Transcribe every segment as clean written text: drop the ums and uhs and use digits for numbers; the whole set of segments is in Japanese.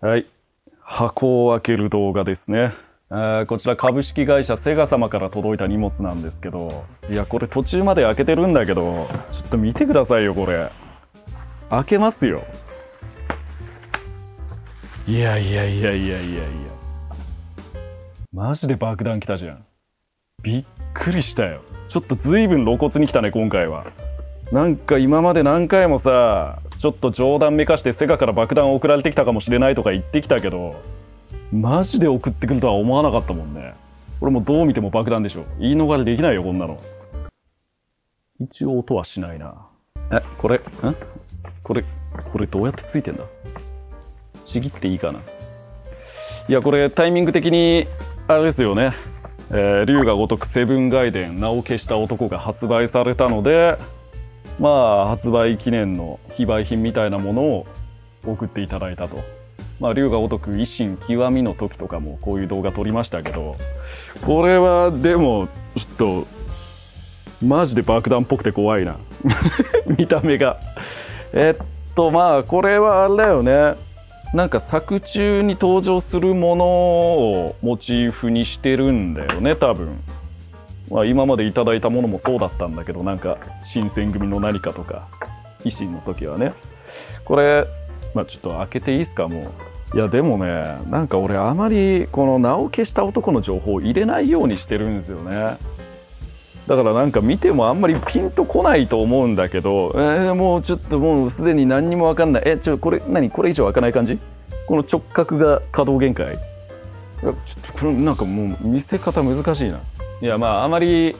はい、箱を開ける動画ですね。こちら株式会社セガ様から届いた荷物なんですけど、いやこれ途中まで開けてるんだけど、ちょっと見てくださいよ。これ開けますよ。いやいやいやいやいやいや、マジで爆弾来たじゃん。びっくりしたよ。ちょっと随分露骨に来たね今回は。なんか今まで何回もさ、ちょっと冗談めかしてセガから爆弾送られてきたかもしれないとか言ってきたけど、マジで送ってくるとは思わなかったもんね。これもどう見ても爆弾でしょ。言い逃れできないよこんなの。一応音はしないな。え、これん、これどうやってついてんだ。ちぎっていいかな。いやこれタイミング的にあれですよね、龍が如くセブンガイデン名を消した男が発売されたので、まあ発売記念の非売品みたいなものを送っていただいたと。まあ龍が如く維新極みの時とかもこういう動画撮りましたけど、これはでもちょっとマジで爆弾っぽくて怖いな見た目が。まあこれはあれだよね、なんか作中に登場するものをモチーフにしてるんだよね多分。まあ今までいただいたものもそうだったんだけど、なんか新選組の何かとか維新の時はね。これまあちょっと開けていいですかもう。いやでもね、なんか俺あまりこの名を消した男の情報を入れないようにしてるんですよね。だからなんか見てもあんまりピンとこないと思うんだけど、もうちょっともうすでに何にも分かんない。ちょ、これ何、これ以上開かない感じ。この直角が可動限界。ちょっとこれなんかもう見せ方難しいな。いやまああまり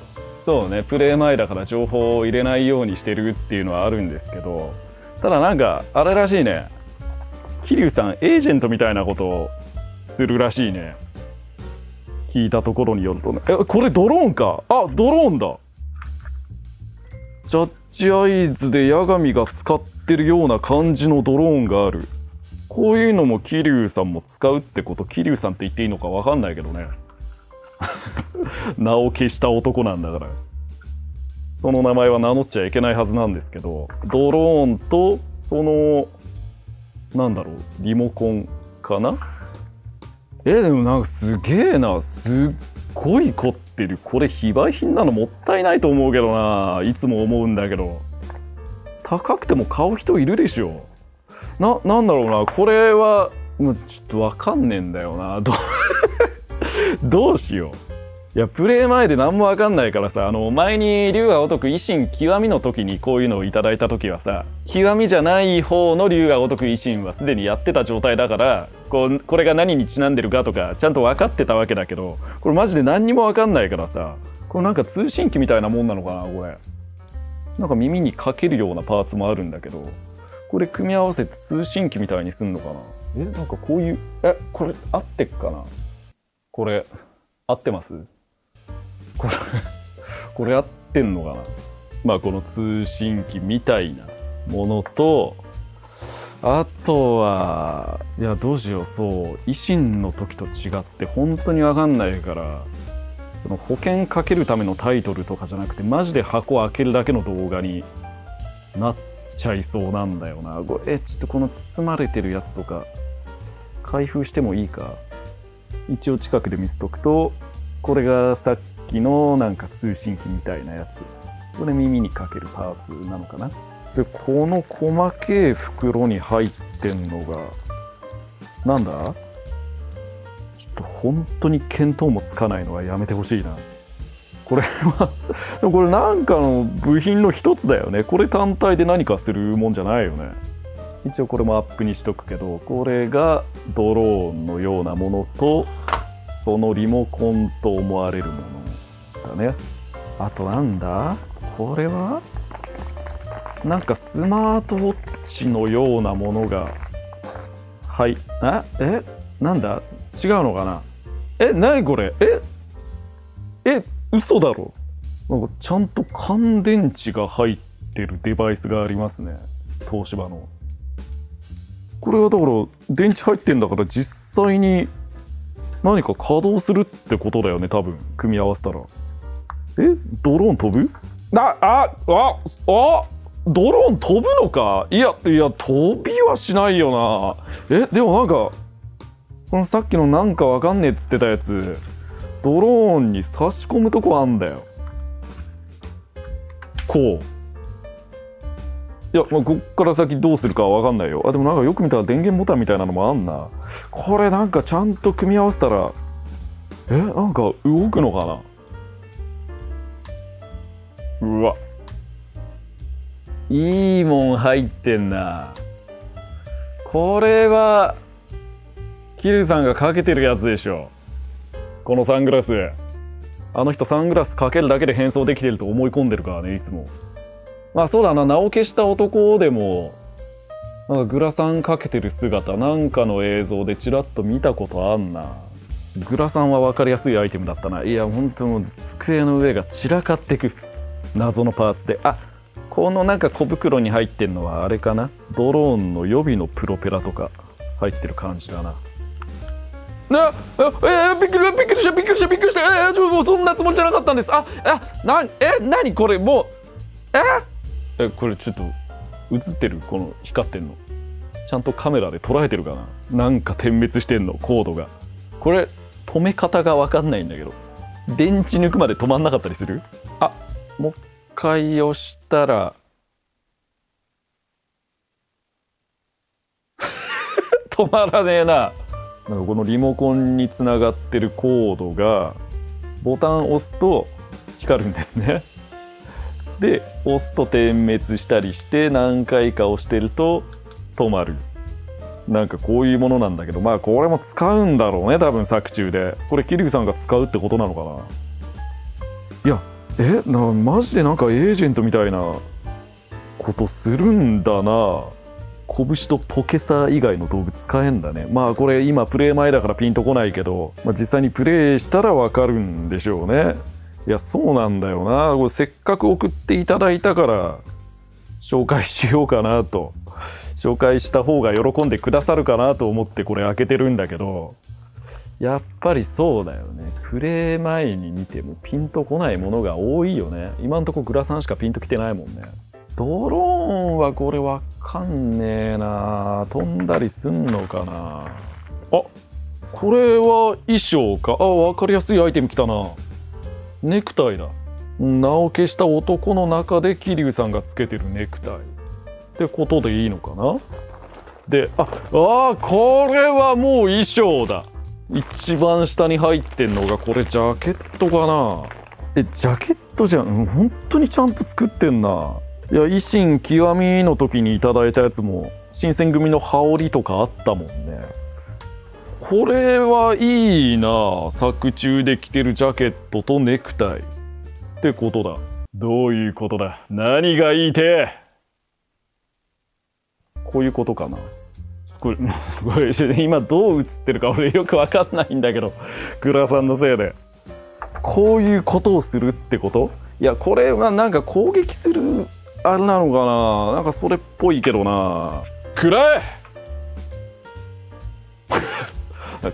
そうね、プレイ前だから情報を入れないようにしてるっていうのはあるんですけど、ただなんかあれらしいね、桐生さんエージェントみたいなことをするらしいね。聞いたところによるとね。これドローンか。あ、ドローンだ。ジャッジアイズで八神が使ってるような感じのドローンがある。こういうのも桐生さんも使うってこと。桐生さんって言っていいのか分かんないけどね名を消した男なんだから、その名前は名乗っちゃいけないはずなんですけど、ドローンとそのなんだろう、リモコンかな。でもなんかすげえな、すっごい凝ってる。これ非売品なのもったいないと思うけどな、いつも思うんだけど。高くても買う人いるでしょ。なんだろうな、これはもうちょっとわかんねえんだよなどうしよう。いやプレイ前で何もわかんないからさ、前に龍が如く維新極みの時にこういうのをいただいた時はさ、極みじゃない方の龍が如く維新はすでにやってた状態だから、これが何にちなんでるかとかちゃんと分かってたわけだけど、これマジで何にも分かんないからさ、これなんか通信機みたいなもんなのかな。これなんか耳にかけるようなパーツもあるんだけど、これ組み合わせて通信機みたいにすんのかな。なんかこういう、これ合ってっかな。これ合ってます？これ合ってんのかな。まあこの通信機みたいなものと、あとは、いやどうしよう、そう維新の時と違って本当に分かんないから、その保険かけるためのタイトルとかじゃなくて、マジで箱開けるだけの動画になっちゃいそうなんだよな。ちょっとこの包まれてるやつとか開封してもいいか。一応近くで見せとくと、これがさっきのなんか通信機みたいなやつ。これ耳にかけるパーツなのかな。でこの細けえ袋に入ってんのがなんだ。ちょっと本当に見当もつかないのはやめてほしいな。これはでもこれなんかの部品の一つだよね。これ単体で何かするもんじゃないよね。一応これもアップにしとくけど、これがドローンのようなものと、そのリモコンと思われるものだね。あとなんだこれは、なんかスマートウォッチのようなものが、はい、なんだ違うのかな。なにこれ、嘘だろ。なんかちゃんと乾電池が入ってるデバイスがありますね、東芝の。これはだから電池入ってんだから、実際に何か稼働するってことだよね多分、組み合わせたら。ドローン飛ぶ？ドローン飛ぶのか。いや飛びはしないよな。でもなんかこのさっきのなんかわかんねえっつってたやつ、ドローンに差し込むとこあんだよ。こう。いや、まあ、こっから先どうするかは分かんないよ。あ、でもなんかよく見たら電源ボタンみたいなのもあんな。これなんかちゃんと組み合わせたら、なんか動くのかな。うわ。いいもん入ってんな。これは、キルさんがかけてるやつでしょ。このサングラス。あの人サングラスかけるだけで変装できてると思い込んでるからね、いつも。まあそうだな、名を消した男でも、なんかグラサンかけてる姿、なんかの映像でちらっと見たことあんな。グラサンは分かりやすいアイテムだったな。いや、ほんともう机の上が散らかってく。謎のパーツで。あ、このなんか小袋に入ってんのはあれかな。ドローンの予備のプロペラとか入ってる感じだな。びっくりした。もうそんなつもりじゃなかったんです。なにこれもう、これちょっと映ってる、この光ってんのちゃんとカメラで捉えてるかな。なんか点滅してんの、コードが。これ止め方が分かんないんだけど、電池抜くまで止まんなかったりする。あ、もう一回押したら止まらねえな。なんかこのリモコンにつながってるコードがボタンを押すと光るんですね。で押すと点滅したりして、何回か押してると止まる。なんかこういうものなんだけど、まあこれも使うんだろうね、多分作中で。これ桐生さんが使うってことなのかな。いや、マジでなんかエージェントみたいなことするんだな。拳とポケサー以外の道具使えんだね。まあこれ今プレイ前だからピンとこないけど、まあ、実際にプレイしたらわかるんでしょうね。いや、そうなんだよな。これせっかく送っていただいたから紹介しようかなと、紹介した方が喜んでくださるかなと思ってこれ開けてるんだけど、やっぱりそうだよね。プレイ前に見てもピンとこないものが多いよね。今んとこグラサンしかピンときてないもんね。ドローンはこれわかんねえな。飛んだりすんのかな。あ、これは衣装か。あ、わかりやすいアイテムきたな。ネクタイだ。名を消した男の中で桐生さんがつけてるネクタイってことでいいのかな。で、これはもう衣装だ。一番下に入ってんのがこれジャケットかな。ジャケットじゃん。本当にちゃんと作ってんな。いや、維新極みの時にいただいたやつも新選組の羽織とかあったもんね。これはいいな。作中で着てるジャケットとネクタイってことだ。どういうことだ。何がいいて、こういうことかな。これ今どう映ってるか俺よく分かんないんだけど、グラさんのせいで。こういうことをするってこと。いや、これはなんか攻撃するあれなのかな。なんかそれっぽいけどな。くらえ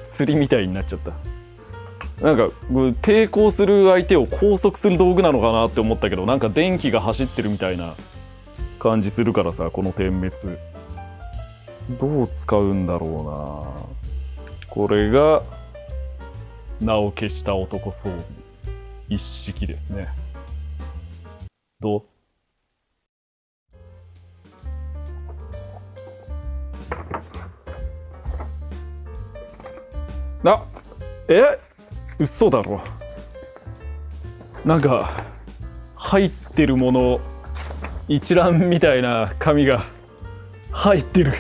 釣りみたいになっちゃった。なんか抵抗する相手を拘束する道具なのかなって思ったけど、なんか電気が走ってるみたいな感じするからさ。この点滅どう使うんだろうな。これが名を消した男装備一式ですね。どう？嘘だろ。なんか入ってるもの一覧みたいな紙が入ってる。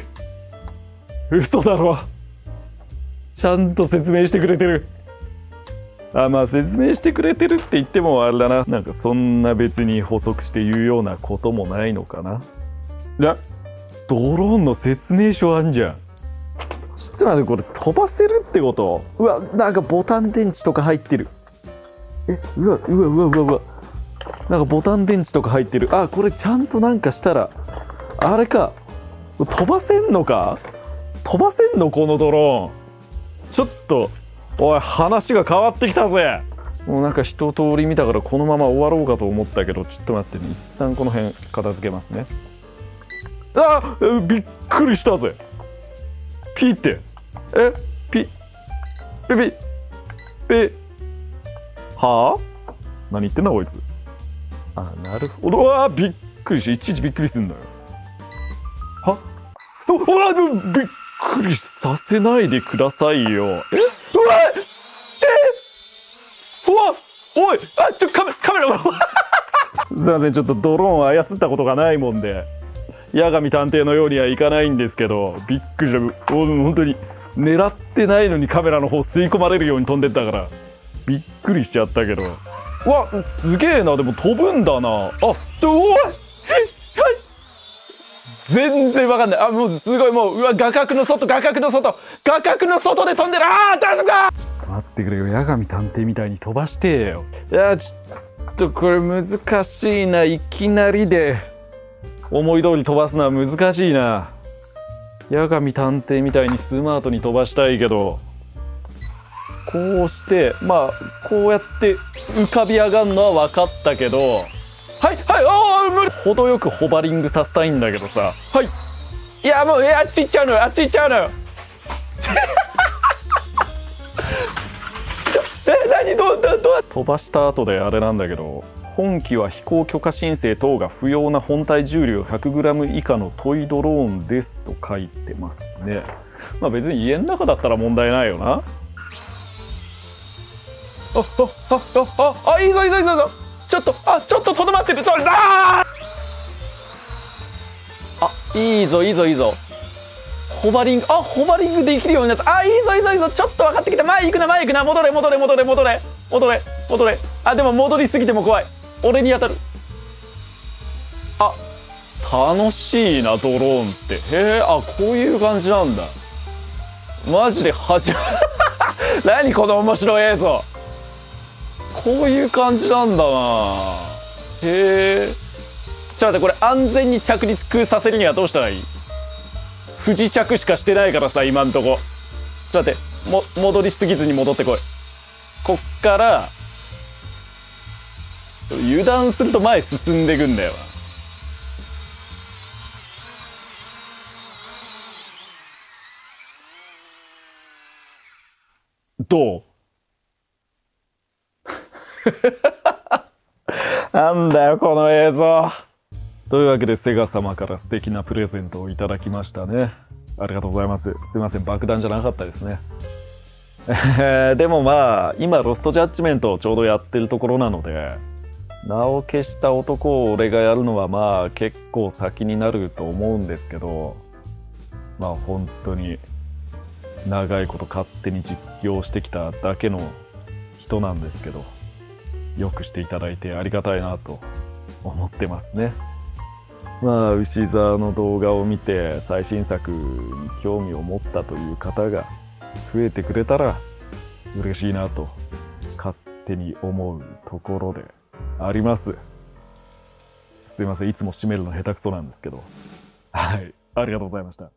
嘘だろ。ちゃんと説明してくれてる。まあ説明してくれてるって言ってもあれだな。なんかそんな別に補足して言うようなこともないのかな。ドローンの説明書あんじゃん。ちょっと待って、これ飛ばせるってこと。うわ、なんかボタン電池とか入ってる。うわ、なんかボタン電池とか入ってる。あ、これちゃんとなんかしたらあれか、飛ばせんのか。飛ばせんのこのドローン。ちょっとおい、話が変わってきたぜ。もうなんか一通り見たからこのまま終わろうかと思ったけど、ちょっと待ってね、一旦この辺片付けますね。びっくりしたぜ。ピって、ピピピピはあ何言ってんだこいつ。あ、なるほど。うわー、びっくりし、いちいちびっくりすんだよ。はうわー、びっくりさせないでくださいよ。え、うわー、うわ、おい、あ、ちょ、カメラがすいません、ちょっとドローンを操ったことがないもんで、八神探偵のようにはいかないんですけど、びっくりした。本当に狙ってないのにカメラの方吸い込まれるように飛んでったからびっくりしちゃったけど、うわ、すげえな。でも飛ぶんだなあ。おい、全然わかんない。あ、もうすごい、もう、うわ、画角の外、画角の外、画角の外で飛んでる。ああ、大丈夫か。ちょっと待ってくれよ、八神探偵みたいに飛ばしてよ。いや、ちょっとこれ難しいな。いきなりで思い通り飛ばすのは難しいな。八神探偵みたいにスマートに飛ばしたいけど、こうして、まあこうやって浮かび上がるのは分かったけど、はいはい、ああ無理。程よくホバリングさせたいんだけどさ。はい、いや、もう、あっち行っちゃうのよ、あっち行っちゃうのよ。え、何、どう飛ばした後であれなんだけど、本機は飛行許可申請等が不要な本体重量 100g 以下のトイドローンですと書いてますね。まあ別に家の中だったら問題ないよな。あ、いいぞいいぞいいぞ。ちょっと、あ、ちょっととどまってる。それだ。あ、いいぞいいぞいいぞ。ホバリング、あ、ホバリングできるようになった。あ、いいぞいいぞいいぞ。ちょっと分かってきた。前行くな前行くな。戻れ戻れ戻れ戻れ戻れ戻れ。あ、でも戻りすぎても怖い。俺に当たる。あ、楽しいな、ドローンって。へえ、あ、こういう感じなんだ。マジで初め何この面白い映像。こういう感じなんだな。へえ、ちょっと待って、これ安全に着陸させるにはどうしたらいい？不時着しかしてないからさ、今んとこ。ちょっと待って、戻りすぎずに戻ってこい。こっから油断すると前進んでいくんだよ。どう？なんだよこの映像。というわけでセガ様から素敵なプレゼントをいただきましたね。ありがとうございます。すいません、爆弾じゃなかったですね。でもまあ今ロストジャッジメントをちょうどやってるところなので、名を消した男を俺がやるのはまあ結構先になると思うんですけど、まあ本当に長いこと勝手に実況してきただけの人なんですけど、よくしていただいてありがたいなと思ってますね。まあ牛沢の動画を見て最新作に興味を持ったという方が増えてくれたら嬉しいなと勝手に思うところであります。すいません、いつも締めるの下手くそなんですけど、はい、ありがとうございました。